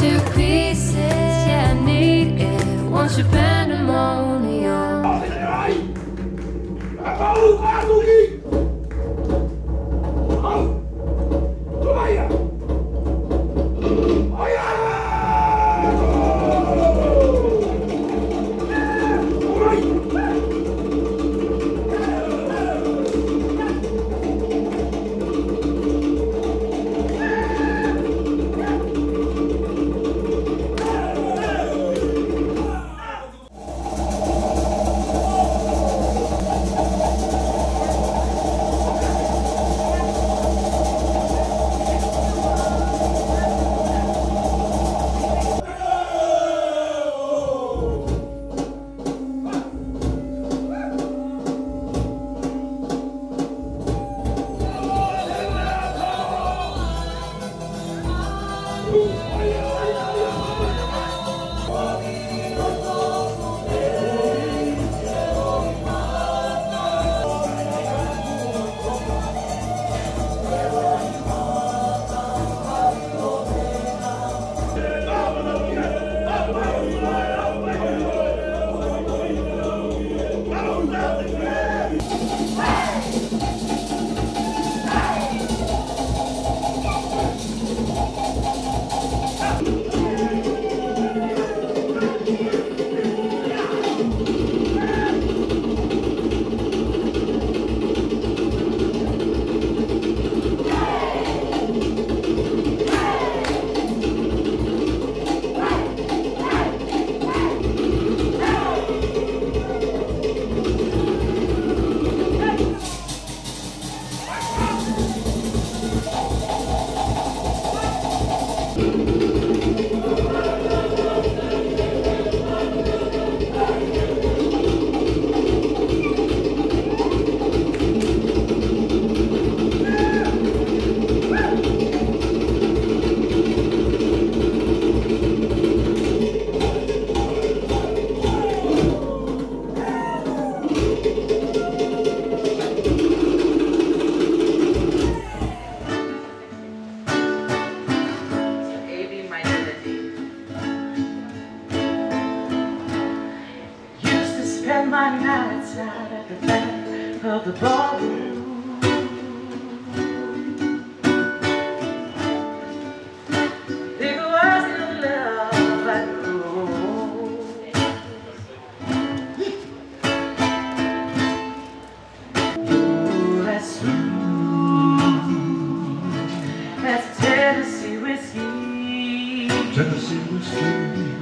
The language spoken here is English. into pieces. Yeah, I need it. Won't you pandemonium? My nights out at the back of the ballroom, big words of love I know. Ooh, that's you. That's Tennessee whiskey. Tennessee whiskey.